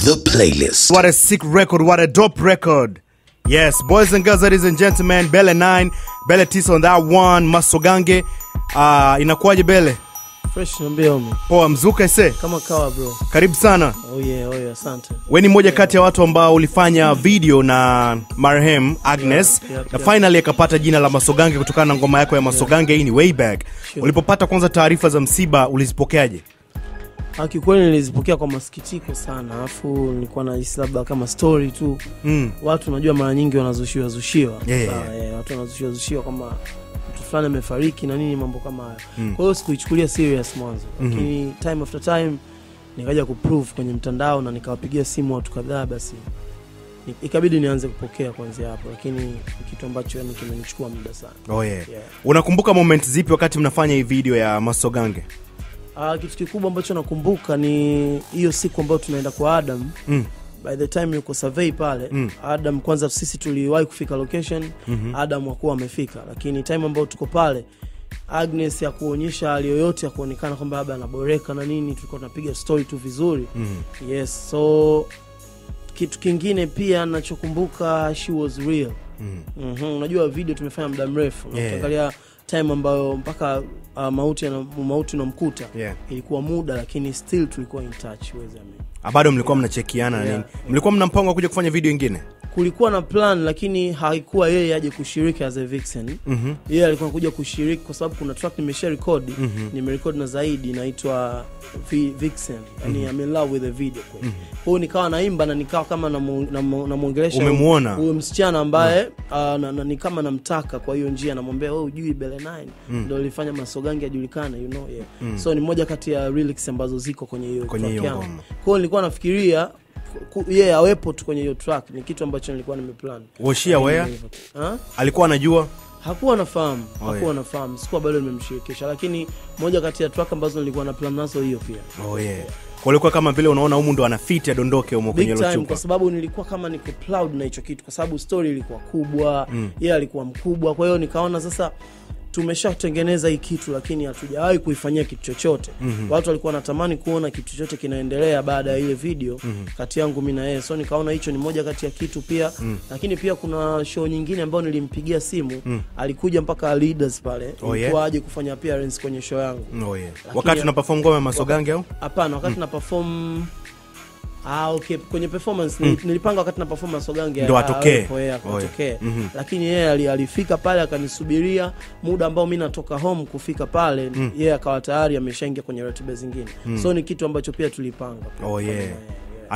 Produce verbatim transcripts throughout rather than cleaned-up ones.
the playlist. What a sick record, what a dope record. Yes, boys and girls, ladies and gentlemen, Belle nine, Belle Tis on that one, Masogange. Uh, inakuwaje Belle? Fresh nambia umu. Poa mzuka ise? Kama kawa bro. Karibu sana. Oh yeah, oh yeah, asante. Weni moja yeah. kati ya watu ambao ulifanya video na marehemu Agnes. Yeah, yep, na yep. finally akapata jina la Masogange kutokana na ngoma yako ya Masogange yeah. in way back. Sure. Ulipopata kwanza taarifa za msiba ulizipokeaje? Kiukweli nilizipokea kwa masikitiko sana. Alafu nilikuwa na hisi labda kama story tu. Mm. Watu unajua mara nyingi wanazushiwa zushiwa. Yeah, yeah, yeah. Watu wanazushiwa zushiwa kama fulani amefariki na nini mambo kama haya. Mm. Kwa hiyo sikuichukulia serious mwanzo. Lakini mm -hmm. time after time nikaja kuprove kwenye mtandao na nikawapigia simu watu kadhaa basi. Ikabidi nianze kupokea kuanzia hapo, lakini kitu ambacho yani kimenichukua muda sana. Oh yeah. yeah. Unakumbuka moment zipi wakati mnafanya hii video ya Masogange? Ah, kitu kikubwa ambacho nakumbuka ni hiyo siku ambayo tunaenda kwa Adam. Mm. By the time yuko survey pale, mm. Adam kwanza sisi tuliwahi kufika location, mm -hmm. Adam hakuwa amefika. Lakini time ambayo tuko pale, Agnes ya kuonyesha aliyoyote ya kuonekana kwamba labda anaboreka na nini, tulikuwa tunapiga story tu vizuri. Mm -hmm. Yes, so kitu kingine pia nachokumbuka, she was real. Mm -hmm. Mm -hmm. Unajua video tumefanya muda mrefu, yeah. Unaangalia time ambayo mpaka uh, mauti na mauti na mkuta, yeah. ilikuwa muda, lakini still tulikuwa in touch with them. Abado mlikuwa yeah. mnachekiana yeah. nini? Mlikuwa mna mpango kuja kufanya video nyingine? Kulikuwa na plan, lakini haikuwa yeye aje kushiriki as a vixen. Mm-hmm. Yeye alikuwa anakuja kushiriki kwa sababu kuna track nimesha record, mm-hmm. nimerecord na zaidi inaitwa Vixen. Yaani mm-hmm. I'm in love with the video kwa. Mm-hmm. Kwa nikawa naimba na nikawa kama namuongelesha umemuona huyo msichana ambaye yeah. uh, na, na, ni kama namtaka kwa hiyo njia namwambia wewe oh, ujui Belle nine mm-hmm. ndio alifanya Masogange ajulikane, you know yeah. Mm-hmm. So ni moja kati ya lyrics ambazo ziko kwenye hiyo track yangu. Kwa nilikuwa nafikiria yeye yeah, awepo tu kwenye hiyo track ni kitu ambacho nilikuwa nimeplan. Washia wea? Ha? Alikuwa anajua? Hakuwa anafahamu, oh, hakuwa yeah. anafahamu. Sikuwa bado nimemshirikisha, lakini moja kati ya track ambazo nilikuwa na plan nazo hiyo pia. Oh yeah. Kwa likuwa kama vile unaona humu ndo anafiti adondoke humo kwenye ile chupa. Kwa sababu nilikuwa kama niko proud na hicho kitu kwa sababu story ilikuwa kubwa, mm. yeye alikuwa mkubwa. Kwa hiyo nikaona sasa tumeshatengeneza hii kitu lakini hatujawahi kuifanyia kitu chochote. Mm -hmm. Watu walikuwa wanatamani kuona kitu chochote kinaendelea baada ya ile video mm -hmm. kati yangu mimi na yeye. So nikaona hicho ni moja kati ya kitu pia. Mm. Lakini pia kuna show nyingine ambayo nilimpigia simu, mm. alikuja mpaka leaders pale oh, yeah. kwa aje kufanya appearance kwenye show yangu. Oh yeah. Lakini wakati tunaperform ngoma ya Masogange au? Hapana, wakati tunaperform mm. Ah okay, kwenye performance mm. nilipanga wakati na performance Masogange ndio atokee. Atokee. Lakini yeye alifika pale akanisubiria muda ambao mimi natoka home kufika pale, mm. yeye akawa tayari ameshaingia kwenye ratiba zingine. Mm. So ni kitu ambacho pia tulipanga. Oh yeah. yeah.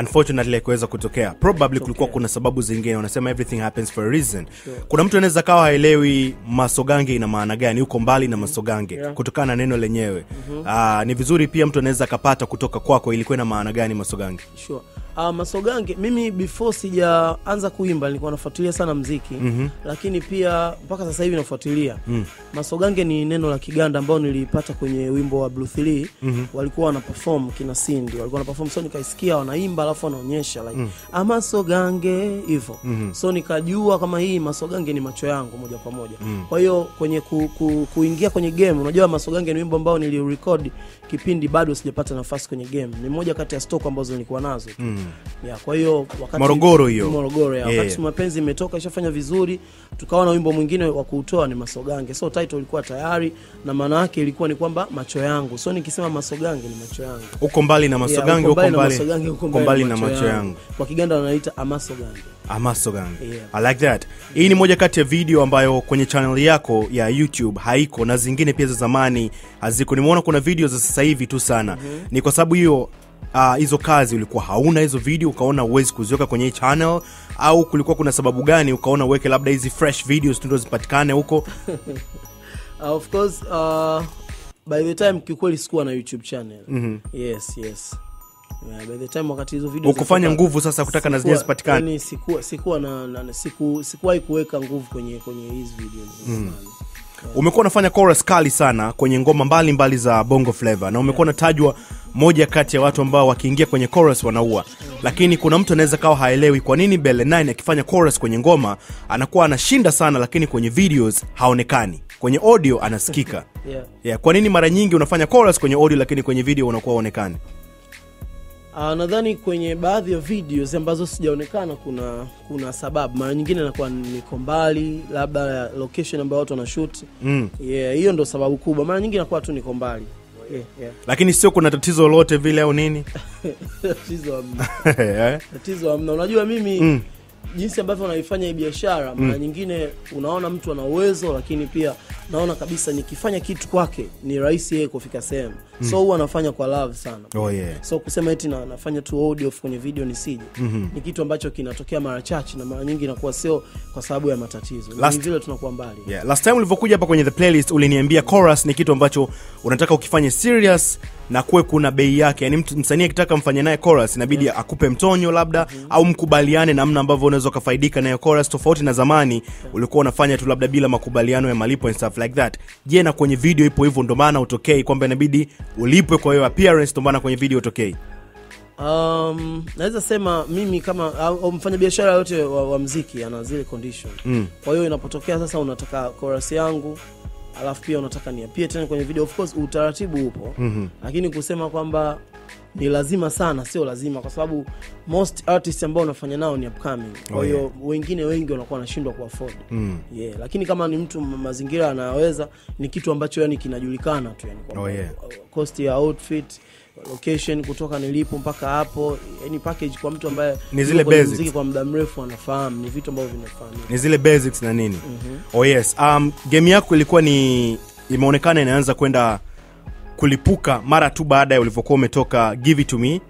Unfortunately kuweza kutokea. Probably okay. kulikuwa kuna sababu zingine. Wanasema everything happens for a reason. Sure. Kuna mtu anaweza kawa haelewi Masogange ina maana gani, uko mbali na Masogange yeah. kutokana na neno lenyewe. Mm -hmm. Aa, ni vizuri pia mtu anaweza kapata kutoka kwako ilikuwa na maana gani Masogange. Sure. Uh, Masogange mimi before sijaanza kuimba nilikuwa nafuatilia sana muziki, mm -hmm. lakini pia mpaka sasa hivi nafuatilia. Mm. Masogange ni neno la Kiganda ambao nilipata kwenye wimbo wa Blue three, mm -hmm. walikuwa wanaperform kina Sindu, walikuwa wanaperform so nikaisikia wanaimba alafu wanaonyesha like mm. Amasogange hivyo. Mm -hmm. So nikajua kama hii Masogange ni macho yangu moja kwa moja. Mm. Kwa hiyo kwenye ku, ku, kuingia kwenye game unajua Masogange ni wimbo ambao nilirecord kipindi bado sijapata nafasi kwenye game. Ni moja kati ya stock ambazo nilikuwa nazo. Mm. Ya, kwa hiyo wakati Morogoro hiyo. Morogoro ya, wakati yeah. Mapenzi imetoka ishafanya vizuri, tukaona wimbo mwingine wa kuutoa ni Masogange. So title ilikuwa tayari na maana yake ilikuwa ni kwamba macho yangu. So nikisema Masogange ni macho yangu. Uko mbali na Masogange, uko mbali. Uko mbali na macho yangu. Kwa Kiganda wanaita Amasogange. Amasogange. Yeah. I like that. Hii ni moja kati ya video ambayo kwenye channel yako ya YouTube haiko na zingine pia za zamani haziko. Nimeona kuna video za sasa hivi tu sana. Mm -hmm. Ni kwa sababu hiyo Uh, hizo kazi ulikuwa hauna hizo video ukaona uwezi kuziweka kwenye channel au kulikuwa kuna sababu gani ukaona weke labda hizi fresh videos ndio zipatikane huko? uh, of course uh, by the time kikweli sikuwa na YouTube channel. Mm -hmm. Yes, yes. Yeah, by the time wakati hizo video ukufanya nguvu sasa kutaka na zile zipatikane. Yaani sikuwa sikuwa na, na siku sikuwahi kuweka nguvu kwenye kwenye hizo videos. Mm. Umekuwa unafanya chorus kali sana kwenye ngoma mbalimbali mbali za Bongo Flavor na umekuwa unatajwa yeah. moja kati ya watu ambao wakiingia kwenye chorus wanaua. Yeah. Lakini kuna mtu anaweza kawa haelewi kwa nini Belle nine akifanya chorus kwenye ngoma anakuwa anashinda sana lakini kwenye videos haonekani. Kwenye audio anasikika. yeah. Yeah, kwa nini mara nyingi unafanya chorus kwenye audio lakini kwenye video unakuwa haonekani? Uh, nadhani kwenye baadhi ya videos ambazo sijaonekana kuna kuna sababu. Mara nyingine nakuwa niko mbali, labda location ambayo watu wanashoot. Mm. Yeah, hiyo ndo sababu kubwa. Mara nyingine nakuwa tu niko mbali. Yeah, yeah. Lakini sio kuna tatizo lolote vile au nini? Tatizo hamna. Yeah. Tatizo hamna. Unajua mimi mm. jinsi ambavyo unaifanya biashara, mara mm. nyingine unaona mtu ana uwezo, lakini pia naona kabisa nikifanya kitu kwake ni rahisi yeye kufika sehemu. Mm. So huwa anafanya kwa love sana. Oh yeah. So kusema eti na nafanya tu audio kwenye video ni sije. Mm -hmm. Ni kitu ambacho kinatokea mara chache na mara nyingi inakuwa sio kwa sababu ya matatizo. Last... Ni vile tunakuwa mbali. Yeah, last time ulipokuja hapa kwenye the playlist uliniambia chorus ni kitu ambacho unataka ukifanye serious na kuwe kuna bei yake. Yaani msanii akitaka mfanye naye chorus inabidi yeah. akupe mtonyo labda mm -hmm. au mkubaliane namna ambavyo unaweza kufaidika na chorus, tofauti na zamani yeah. ulikuwa unafanya tu labda bila makubaliano ya malipo and stuff like that. Je, na kwenye video ipo hivyo ndo maana utokei kwamba inabidi ulipwe kwa hiyo appearance ndo maana kwenye video utokei? Um, naweza sema mimi kama au mfanyabiashara yote wa, wa muziki ana zile condition. Mm. Kwa hiyo inapotokea sasa unataka chorus yangu alafu pia unataka niapie tena kwenye video, of course utaratibu upo. Mm -hmm. Lakini kusema kwamba ni lazima sana sio lazima, kwa sababu most artists ambao unafanya nao ni upcoming. Kwa hiyo oh, yeah. wengine wengi wanakuwa wanashindwa ku afford. Mm. Yeah, lakini kama ni mtu mazingira anaweza, ni kitu ambacho yani kinajulikana tu yani kwa oh, yeah. cost ya outfit, location, kutoka nilipo mpaka hapo, yani package kwa mtu ambaye ni zile basics kwa muda mrefu anafahamu, ni vitu ambavyo vinafahamu. Ni zile basics na nini? Mm -hmm. Oh yes, um game yako ilikuwa ni imeonekana inaanza kwenda kulipuka mara tu baada ya ulivyokuwa umetoka Give It To Me,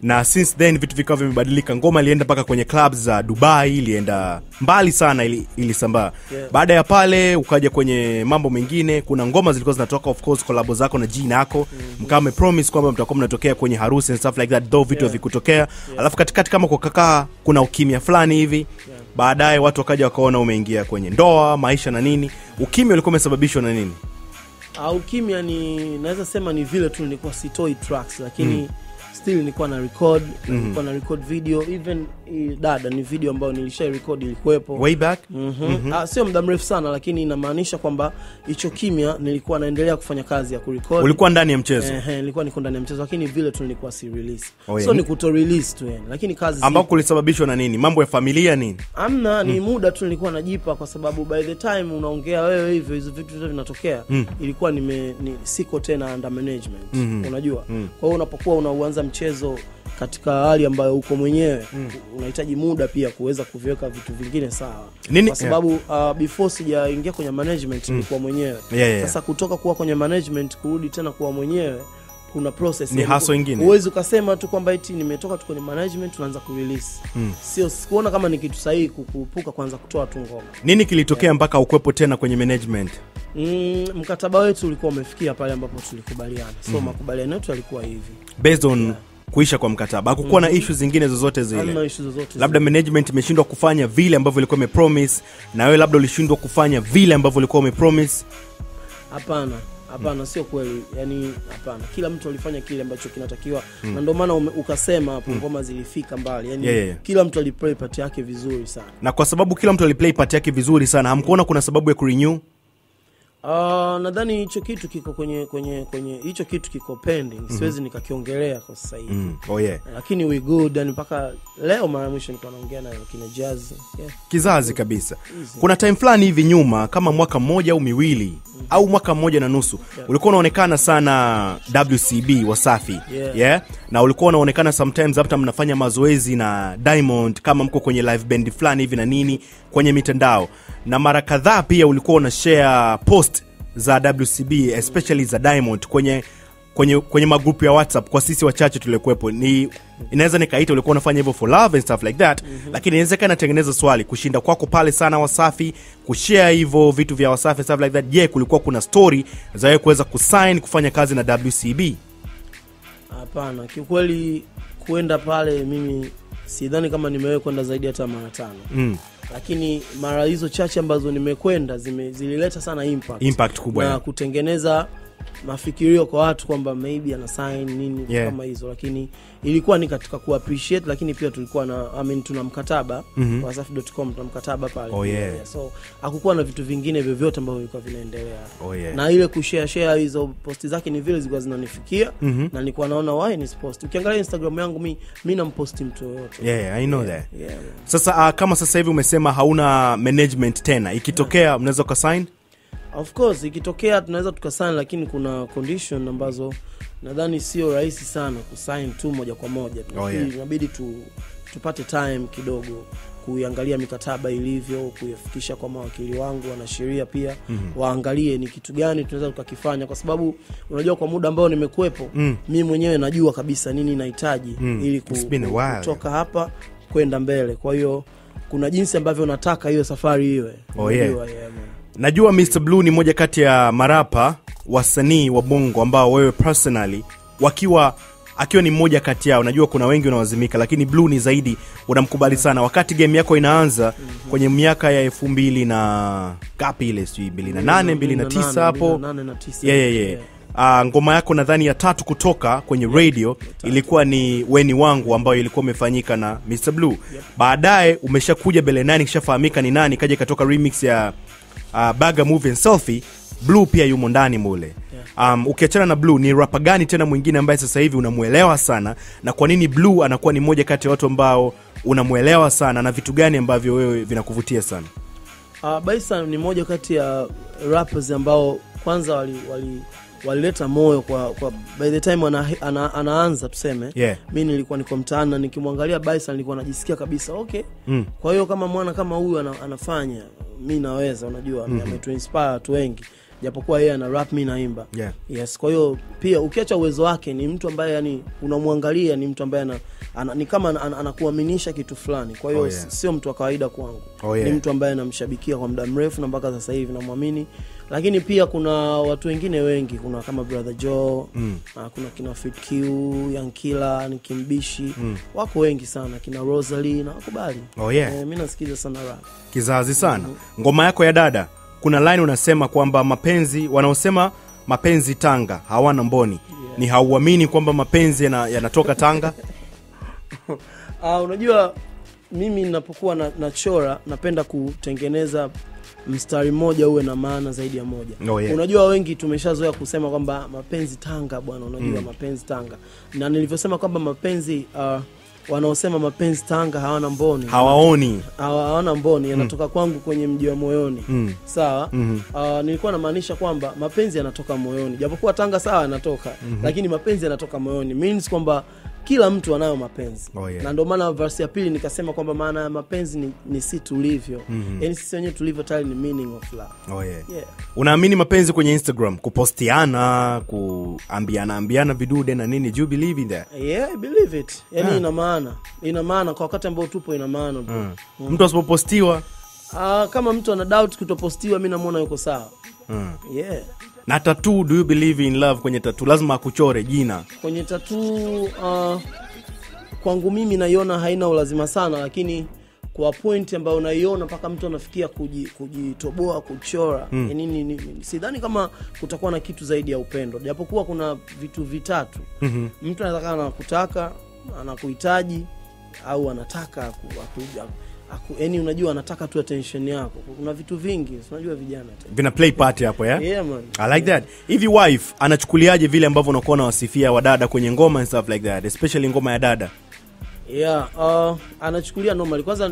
na since then vitu vikao vimebadilika. Ngoma ilienda paka kwenye clubs za Dubai, ilienda mbali sana, ili ilisambaa yeah. Baada ya pale ukaja kwenye mambo mengine, kuna ngoma zilikuwa zinatoka, of course collabo zako na G nako mm -hmm. mkame promise kwamba mtakuwa mnatokea kwenye harusi and stuff like that, though vitu havikutokea yeah. yeah. Alafu katikati kama kwa kakaa kuna ukimya fulani hivi yeah. Baadaye watu wakaja wakaona umeingia kwenye ndoa, maisha na nini. Ukimya ulikuwa umesababishwa na nini? Au kimya ni naweza sema ni vile tu nilikuwa sitoi tracks, lakini mm. still nilikuwa na record mm. nilikuwa na record video, even dada ni video ambayo nilisha record ilikuwepo way back mm -hmm. mm -hmm. ah, sio muda mrefu sana, lakini inamaanisha kwamba hicho kimya nilikuwa naendelea kufanya kazi ya kurecord. Ulikuwa ndani ya mchezo? Eh, eh nilikuwa niko ndani ya mchezo, lakini vile tu nilikuwa si release. Oh, yeah. So ni kuto release tu yani, lakini kazi ambao kulisababishwa na nini? Mambo ya familia nini? Amna, mm. ni muda tu nilikuwa najipa, kwa sababu by the time unaongea wewe hivyo hizo vitu vyote vinatokea mm. ilikuwa nime ni, siko tena under management mm -hmm. unajua mm. kwa hiyo unapokuwa unaanza mchezo katika hali ambayo uko mwenyewe mm. unahitaji muda pia kuweza kuviweka vitu vingine sawa, kwa sababu yeah. uh, before sijaingia kwenye management mm. nilikuwa mwenyewe yeah, yeah. Sasa kutoka kuwa kwenye management kurudi tena kuwa mwenyewe kuna process ni haso nyingine. Uwezo ukasema tu kwamba eti nimetoka tu kwenye management tunaanza ku release mm. sio sikuona kama ni kitu sahihi kukupuka kwanza kutoa tu ngoma. Nini kilitokea yeah. mpaka ukwepo tena kwenye management? Mm, mkataba wetu ulikuwa umefikia pale ambapo tulikubaliana. So mm. makubaliano yetu yalikuwa hivi. Based on yeah. kuisha kwa mkataba. Hakukuwa mm -hmm. na issues zingine zozote zile. Hamna issues zozote. Labda management imeshindwa kufanya vile ambavyo ilikuwa imepromise, na wewe labda ulishindwa kufanya vile ambavyo ilikuwa imepromise. Hapana. Hapana mm. sio kweli. Yaani hapana. Kila mtu alifanya kile ambacho kinatakiwa. Mm. Na ndio maana ukasema hapo mm. ngoma zilifika mbali. Yaani yeah, yeah. kila mtu aliplay part yake vizuri sana. Na kwa sababu kila mtu aliplay part yake vizuri sana, hamkuona kuna sababu ya kurenew? Ah uh, nadhani hicho kitu kiko kwenye kwenye kwenye hicho kitu kiko pending. Mm -hmm. Siwezi nikakiongelea kwa sasa hivi. Mm. Oh yeah. Lakini we good, yani mpaka leo mara mwisho nilikuwa naongea naye kina Jazz. Yeah. Kizazi kabisa. Easy. Kuna time fulani hivi nyuma kama mwaka mmoja au miwili mm -hmm. au mwaka mmoja na nusu yeah. ulikuwa unaonekana sana W C B Wasafi. Yeah. yeah. Na ulikuwa unaonekana sometimes hata mnafanya mazoezi na Diamond kama mko kwenye live band fulani hivi na nini kwenye mitandao. Na mara kadhaa pia ulikuwa una share post za W C B especially za Diamond kwenye kwenye kwenye magrupu ya WhatsApp kwa sisi wachache tulikuwepo. Ni inaweza nikaita ulikuwa unafanya hivyo for love and stuff like that mm -hmm. lakini inawezekana natengeneza swali kushinda kwako pale sana Wasafi kushare hivyo vitu vya Wasafi stuff like that. Je, yeah, kulikuwa kuna story za wewe kuweza kusign kufanya kazi na W C B? Hapana, kiukweli kwenda pale mimi sidhani kama nimewahi kwenda zaidi hata mara tano. Mm. Lakini mara hizo chache ambazo nimekwenda zilileta sana impact. Impact kubwa. Na kutengeneza mafikirio kwa watu kwamba maybe ana sign nini yeah. kama hizo, lakini ilikuwa ni katika ku appreciate, lakini pia tulikuwa na I mean tuna mkataba mm -hmm. wasafi dot com tuna mkataba pale. Oh, yeah. Yeah. So hakukuwa na vitu vingine vyovyote ambavyo vilikuwa vinaendelea. Oh, yeah. Na ile ku share share hizo posti zake ni vile zilikuwa zinanifikia mm -hmm. na nilikuwa naona why ni post. Ukiangalia Instagram yangu mimi mimi namposti mtu yote. Yeah, yeah, I know yeah. that. Yeah. Sasa uh, kama sasa hivi umesema hauna management tena. Ikitokea yeah. mnaweza ka sign? Of course, ikitokea tunaweza tukasign, lakini kuna condition ambazo nadhani sio rahisi sana kusign tu moja kwa moja. Oh, yeah. Inabidi tu tupate time kidogo kuangalia mikataba ilivyo, kuyafikisha kwa mawakili wangu, wanasheria pia mm -hmm. waangalie ni kitu gani tunaweza tukakifanya, kwa sababu unajua kwa muda ambao nimekuepo mimi mm. mwenyewe najua kabisa nini nahitaji mm. ili kutoka hapa kwenda mbele. Kwa hiyo kuna jinsi ambavyo nataka hiyo safari iwe. Oh, yeah. Ndiwa, yeah, najua mister Blue ni moja kati ya marapa wasanii wa Bongo ambao wewe personally wakiwa akiwa ni mmoja kati yao. Najua kuna wengi unawazimika, lakini Blue ni zaidi unamkubali sana. Wakati game yako inaanza kwenye miaka ya elfu mbili na gapi ile sijui mbili na nane mbili na tisa hapo. Yeah yeah yeah. Uh, ngoma yako nadhani ya tatu kutoka kwenye radio ilikuwa ni Weni Wangu ambayo ilikuwa imefanyika na mister Blue. Baadaye umeshakuja Belle nani kishafahamika ni nani, kaje katoka remix ya Uh, Baga Movie and Selfie. Blue pia yumo ndani mule. Yeah. Um, ukiachana na Blue, ni rapa gani tena mwingine ambaye sasa hivi unamuelewa sana, na kwa nini Blue anakuwa ni moja kati ya watu ambao unamuelewa sana, na vitu gani ambavyo wewe vinakuvutia sana? Uh, Byson ni moja kati ya rappers ambao kwanza wali, wali walileta moyo kwa, kwa by the time ana, ana, anaanza tuseme yeah. mimi nilikuwa niko mtaani nikimwangalia Byson nilikuwa najisikia kabisa okay mm. kwa hiyo kama mwana kama huyu ana, anafanya mimi naweza, unajua mm -hmm. ametu inspire watu wengi, japokuwa yeye ana rap mimi naimba. Yeah. Yes, kwa hiyo pia ukiacha uwezo wake ni mtu ambaye yani unamwangalia ni mtu ambaye ana, ana ni kama anakuaminisha ana kitu fulani. Kwa hiyo oh, yeah. sio mtu wa kawaida kwangu. Oh, yeah. Ni mtu ambaye namshabikia kwa muda mrefu na mpaka sasa hivi namwamini. Lakini pia kuna watu wengine wengi, kuna kama Brother Joe, mm. kuna kina Fit Q, Young Killer, ni Kimbishi, mm. wako wengi sana, kina Rosalie na wakubali. Oh yeah. E, mimi nasikiza sana rap. Kizazi sana. Mm -hmm. Ngoma yako ya dada, kuna line unasema kwamba mapenzi, wanaosema mapenzi Tanga hawana mboni. Yeah. Ni hauamini kwamba mapenzi yanatoka ya Tanga? Ah, unajua mimi ninapokuwa na, na chora napenda kutengeneza mstari moja uwe na maana zaidi ya moja. Oh, yeah. Unajua wengi tumeshazoea kusema kwamba mapenzi Tanga bwana, unajua mm. mapenzi Tanga. Na nilivyosema kwamba mapenzi uh, wanaosema mapenzi Tanga hawana mboni. Hawaoni. Hawana mboni, yanatoka mm. kwangu kwenye mji wa moyoni. Mm. Sawa? Mm -hmm. Uh, nilikuwa na maanisha kwamba mapenzi yanatoka moyoni. Japokuwa Tanga sawa yanatoka, mm -hmm. lakini mapenzi yanatoka moyoni. Means kwamba kila mtu anayo mapenzi. Oh, yeah. Na ndio maana verse ya pili nikasema kwamba maana ya mapenzi ni, ni si tulivyo. Mm -hmm. Yaani sisi wenyewe tulivyo tali ni meaning of love. Oh, yeah. Yeah. Unaamini mapenzi kwenye Instagram, kupostiana, kuambiana ambiana vidude na nini, do you believe in that? Yeah, I believe it. Yaani yeah. ina maana. Ina maana kwa wakati ambao tupo ina maana. Mm. Mm. Mtu asipopostiwa, ah, kama mtu ana doubt kutopostiwa mimi namuona yuko sawa. Mm. Yeah. Na tattoo, do you believe in love kwenye tattoo? Lazima akuchore jina. Kwenye tattoo, uh, kwangu mimi naiona haina ulazima sana, lakini kwa point ambayo unaiona paka mtu anafikia kujitoboa kuchora mm. e nini, nini. Sidhani kama kutakuwa na kitu zaidi ya upendo, japokuwa kuna vitu vitatu mm -hmm. mtu anataka anakutaka, anakuhitaji au anataka aku, aku, aku. Yaani unajua anataka tu attention yako. Kuna vitu vingi, unajua vijana tena. Vina play party hapo ya? Yeah man. I like yeah. that. Hivi wife anachukuliaje vile ambavyo unakuwa na wasifia wa dada kwenye ngoma and stuff like that, especially ngoma ya dada? Yeah, uh, anachukulia normal. Kwanza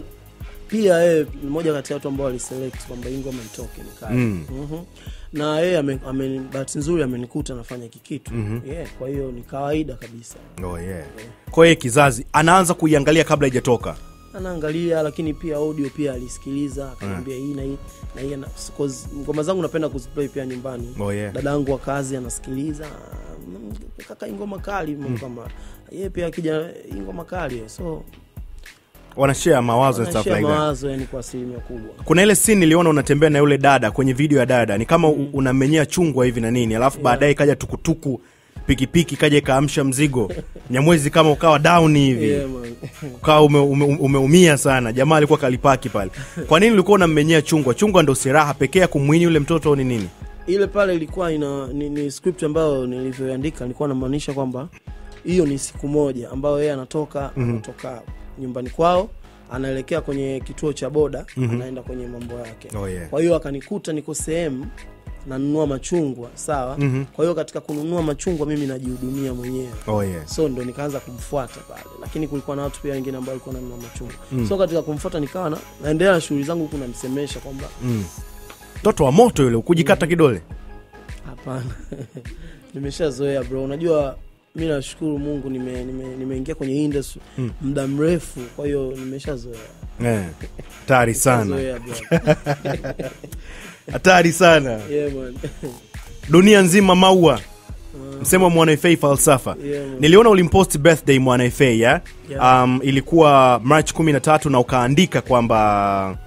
pia yeye eh, mmoja kati ya watu ambao waliselect kwamba ngoma mtoke nikali. Mm. Mhm. Mm na yeye eh, ame bahati nzuri amenikuta nafanya kikitu. Mm -hmm. Yeah, kwa hiyo ni kawaida kabisa. Oh yeah. yeah. Kwa hiyo kizazi anaanza kuiangalia kabla haijatoka. Anaangalia, lakini pia audio pia alisikiliza akaniambia hii na hii na hii, because ngoma zangu napenda kuziplay pia nyumbani. Oh, yeah. Dadangu wa kazi anasikiliza kaka ngoma kali mm. kama yeye pia akija ngoma kali, so wanashare mawazo stuff like that. Wanashare mawazo yani kwa asilimia kubwa. Kuna ile scene niliona unatembea na yule dada kwenye video ya dada, ni kama mm. unamenyea chungwa hivi na nini, alafu yeah. baadaye kaja tukutuku pikipiki kaje kaamsha mzigo. Nyamwezi kama ukawa down hivi. Yeah, ukawa umeumia ume, ume sana. Jamaa alikuwa kalipaki pale. Kwa nini ulikuwa unammenyea chungwa? Chungwa ndio siraha pekee ya kumwini yule mtoto ni nini? ile pale ilikuwa ina ni, ni script ambayo nilivyoandika nilikuwa namaanisha kwamba hiyo ni siku moja ambayo yeye anatoka mm-hmm. kutoka nyumbani kwao anaelekea kwenye kituo cha boda mm-hmm. anaenda kwenye mambo yake. Oh, yeah. Kwa hiyo akanikuta niko sehemu nanunua machungwa, sawa? Mm-hmm. Kwa hiyo katika kununua machungwa mimi najihudumia mwenyewe. Oh, yeah. So ndo nikaanza kumfuata pale. Lakini kulikuwa na watu pia wengine ambao walikuwa wananunua machungwa. Mm. So katika kumfuata nikawa na naendelea na shughuli zangu huko namsemesha kwamba mm. Toto wa moto yule ukujikata mm. kidole. Hapana. Nimeshazoea bro. Unajua mimi nashukuru Mungu nime nimeingia nime kwenye industry muda mm. mrefu, kwa hiyo nimeshazoea. Eh. Hatari sana. Hatari sana. Yeah man. Dunia nzima maua. Uh, Msemo Mwanaifei falsafa. Yeah, niliona ulimpost birthday Mwanaifei ya. Yeah. Um ilikuwa March thirteenth na ukaandika kwamba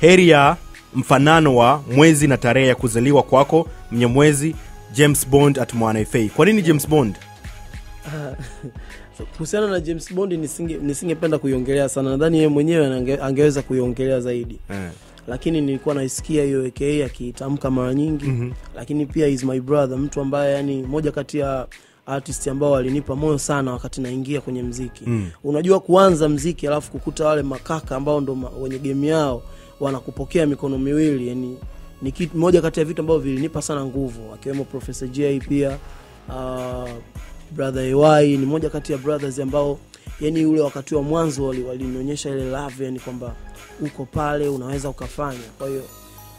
heri ya mfanano wa mwezi na tarehe ya kuzaliwa kwako mnyamwezi James Bond at Mwanaifei. Kwa nini James Bond? Kuhusiana na James Bond nisinge nisingependa kuiongelea sana. Nadhani yeye mwenyewe angeweza kuiongelea zaidi. Eh. Lakini nilikuwa naisikia hiyo A K A akitamka mara nyingi. Mm-hmm. Lakini pia is my brother, mtu ambaye yani moja kati ya artist ambao walinipa moyo sana wakati naingia kwenye muziki. Mm. Unajua kuanza muziki alafu kukuta wale makaka ambao ndo ma, wenye game yao wanakupokea mikono miwili, yani ni kitu moja kati ya vitu ambavyo vilinipa sana nguvu, akiwemo Professor J pia, uh, Brother Y ni moja kati ya brothers ambao yani ule wakati wa mwanzo walinionyesha ile love, yani kwamba uko pale unaweza ukafanya. Kwa hiyo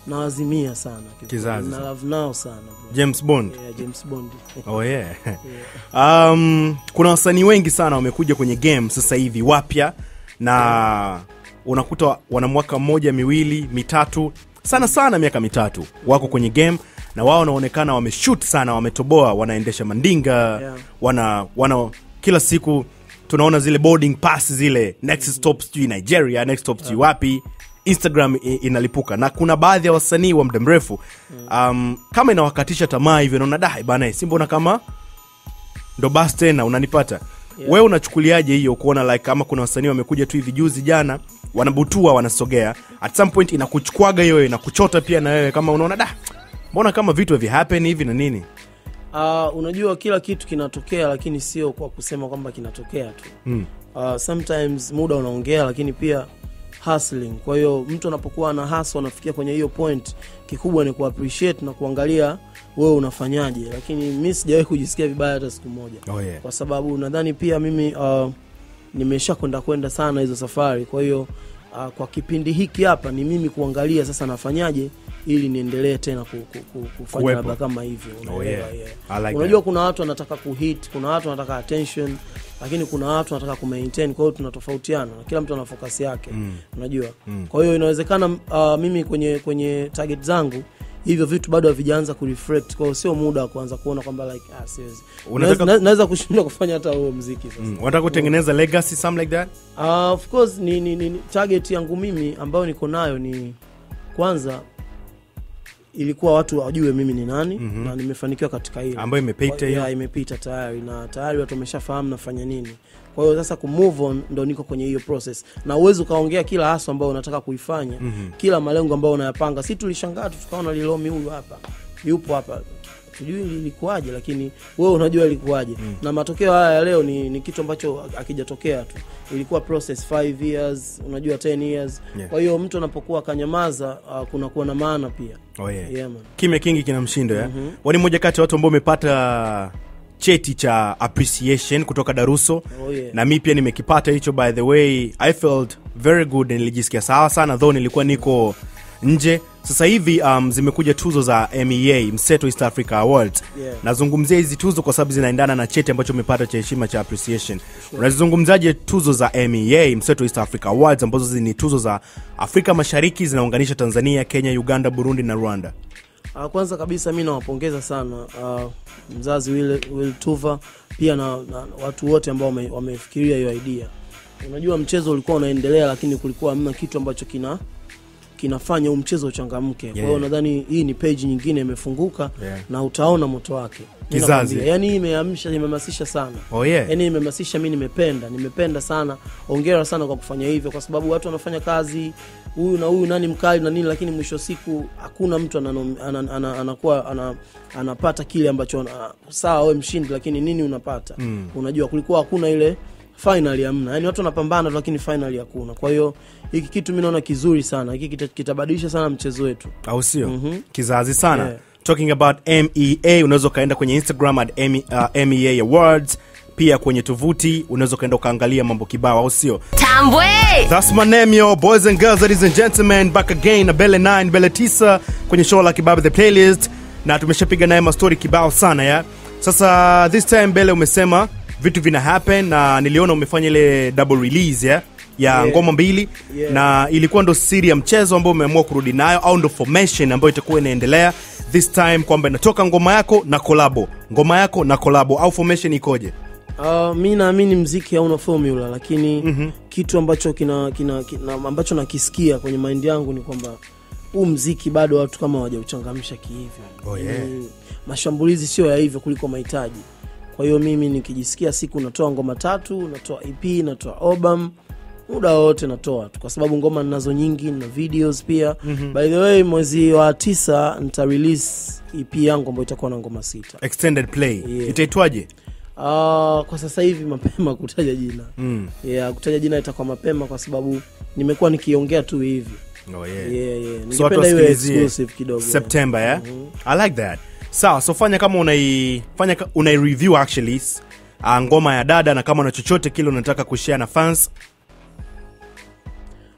nawazimia sana kizazi na love nao sana bro. James Bond. Yeah, James Bond. Oh yeah. Yeah. Um kuna wasanii wengi sana wamekuja kwenye game sasa hivi wapya na yeah. Unakuta wana mwaka mmoja, miwili, mitatu, sana sana miaka mitatu wako kwenye game na wao wanaonekana wameshoot sana, wametoboa, wanaendesha mandinga, yeah. wana wana kila siku tunaona zile boarding pass zile next stop to Nigeria, next stop to wapi, Instagram inalipuka. Na kuna baadhi ya wasanii wa muda mrefu um kama inawakatisha tamaa hivyo, naona dai bana si mbona kama ndo basi tena unanipata. Yeah. Wewe unachukuliaje hiyo kuona like kama kuna wasanii wamekuja tu hivi juzi jana wanabutua wanasogea, at some point inakuchukuaga hiyo inakuchota pia na wewe kama unaona da mbona kama vitu hivi happen hivi na nini? Uh, unajua kila kitu kinatokea lakini sio kwa kusema kwamba kinatokea tu. Mm. Uh, sometimes muda unaongea lakini pia hustling. Kwa hiyo mtu anapokuwa ana hustle anafikia kwenye hiyo point, kikubwa ni kuappreciate na kuangalia wewe unafanyaje. Lakini mimi sijawahi kujisikia vibaya hata siku moja. Oh, yeah. Kwa sababu nadhani pia mimi uh, nimeshakwenda kwenda sana hizo safari. Kwa hiyo uh, kwa kipindi hiki hapa ni mimi kuangalia sasa nafanyaje ili niendelee tena ku, ku, ku, kufanya labda kama hivyo. Oh, yeah. Yeah. Like unajua that. Kuna watu wanataka kuhit, kuna watu wanataka attention, lakini kuna watu wanataka kumaintain. Kwa hiyo tunatofautiana, kila mtu ana focus yake. Mm. Unajua. Mm. Kwa hiyo inawezekana uh, mimi kwenye kwenye target zangu hivyo vitu bado havijaanza kureflect. Kwa hiyo sio muda wa kuanza kuona kwamba like ah siwezi. Unataka naweza, naweza kushindwa kufanya hata huo muziki sasa. Mm. Unataka kutengeneza legacy something like that? Uh, of course ni, ni, ni target yangu mimi ambayo niko nayo ni kwanza ilikuwa watu wajue mimi ni nani. Mm-hmm. Na nimefanikiwa katika hilo ambayo imepita hiyo. Yeah, imepita tayari na tayari watu wameshafahamu nafanya nini. Kwa hiyo sasa ku move on ndo niko kwenye hiyo process na uwezo kaongea kila haso ambayo unataka kuifanya. Mm-hmm. Kila malengo ambayo unayapanga, si tulishangaa tukaona lilomi huyu hapa yupo hapa tujui ilikuaje, lakini wewe unajua ilikuaje. Mm. Na matokeo haya ya leo ni, ni kitu ambacho akijatokea tu, ilikuwa process five years, unajua ten years. Yeah. Kwa hiyo mtu anapokuwa kanyamaza uh, kuna kuwa na maana pia. Oh yeah, yeah man. Kimya kingi kinamshindo ya. Mm-hmm. Wani mmoja kati watu ambao umepata cheti cha appreciation kutoka Daruso. Oh yeah. Na mimi pia nimekipata hicho, by the way I felt very good, nilijisikia sawa sana though nilikuwa niko nje. Sasa hivi um, zimekuja tuzo za M E A, Mseto East Africa Awards. Yeah. Nazungumzia hizi tuzo kwa sababu zinaendana na cheti ambacho umepata cha heshima cha appreciation. Sure. Unazungumzaje tuzo za M E A, Mseto East Africa Awards ambazo ni tuzo za Afrika Mashariki zinaunganisha Tanzania, Kenya, Uganda, Burundi na Rwanda? Kwanza kabisa mimi nawapongeza sana uh, mzazi Will, Will Tuva pia na, na watu wote ambao wame, wamefikiria hiyo idea. Unajua mchezo ulikuwa unaendelea lakini kulikuwa hamna kitu ambacho kina kinafanya mchezo uchangamke. Yeah. Kwa hiyo nadhani hii ni page nyingine imefunguka, yeah, na utaona moto wake. Kizazi. Yaani imeamsha, imehamasisha sana. Oh yeah. Yaani imehamasisha, mimi nimependa, nimependa sana. Hongera sana kwa kufanya hivyo, kwa sababu watu wanafanya kazi, huyu na huyu nani mkali na nini, lakini mwisho siku hakuna mtu anakuwa ana, ana, ana, ana, anapata kile ambacho ana, sawa wewe mshindi lakini nini unapata? Mm. Unajua kulikuwa hakuna ile finali hamna. Yaani watu wanapambana lakini finali hakuna. Kwa hiyo hiki kitu mimi naona kizuri sana. Hiki kitabadilisha sana mchezo wetu. Au sio? Mm-hmm. Kizazi sana. Yeah. Talking about M E A, unaweza kaenda kwenye Instagram at M E, uh, M E A Awards, pia kwenye tovuti unaweza kaenda ukaangalia mambo kibao, au sio? Tambwe. That's my name, yo boys and girls, ladies and gentlemen, back again, Belle nine, Belle tisa kwenye show la Kibaba the playlist, na tumeshapiga naye ma story kibao sana ya. Sasa this time Belle umesema vitu vina happen, na niliona umefanya ile double release ya ya yeah, ngoma mbili, yeah, na ilikuwa ndo siri ya mchezo ambao umeamua kurudi nayo, au ndo formation ambayo itakuwa inaendelea this time, kwamba inatoka ngoma yako na collabo, ngoma yako na collabo, au formation ikoje? Uh, mimi naamini muziki hauna formula, lakini mm-hmm, kitu ambacho kina, kina, kina ambacho nakisikia kwenye mind yangu ni kwamba huu muziki bado watu kama hawajauchangamsha kihivyo. Oh yeah. Ni, mashambulizi sio ya hivyo kuliko mahitaji. Kwa hiyo mimi nikijisikia siku natoa ngoma tatu, natoa E P, natoa album, muda wote natoa tu, kwa sababu ngoma ninazo nyingi na videos pia. Mm-hmm. By the way, mwezi wa tisa nita release E P yangu ambayo itakuwa na ngoma sita. Extended play. Yeah. Itaitwaje? Ah, uh, kwa sasa hivi mapema kutaja jina. Mm. Yeah, kutaja jina itakuwa mapema kwa sababu nimekuwa nikiongea tu hivi. Oh yeah. Yeah, yeah. Ningependa iwe exclusive kidogo. September, yeah. Mm-hmm. I like that. Sawa, so, so fanya kama unai fanya unai review actually uh, ngoma ya dada, na kama una chochote kile unataka kushare na fans.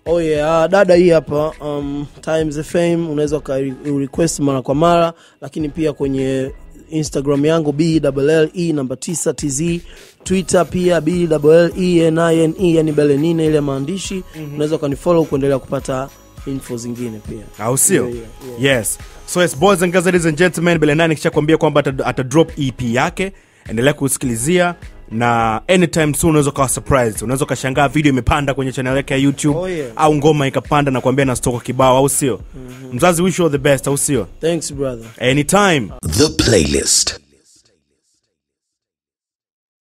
Oh yeah, dada hii hapa, um, Times F M, unaweza ukarequest mara kwa mara, lakini pia kwenye Instagram yangu B L L E number tisa T Z, Twitter pia B L L E N I N E, yani Belle nine ile maandishi. Mm-hmm. Unaweza ukanifollow kuendelea kupata info zingine pia. Au sio? Yeah, yeah, yeah. Yes. So yes, boys and girls, ladies and gentlemen, Belle nine kishakwambia kwamba ata drop E P yake, endelea kusikilizia. Na anytime soon unaweza kuwa surprised, unaweza kashangaa video imepanda kwenye channel yake ya YouTube. Oh yeah. Au ngoma ikapanda na kuambia na stoka kibao, au sio? Mm-hmm. Mzazi, wish you all the best, au sio? Thanks brother. Anytime. The playlist.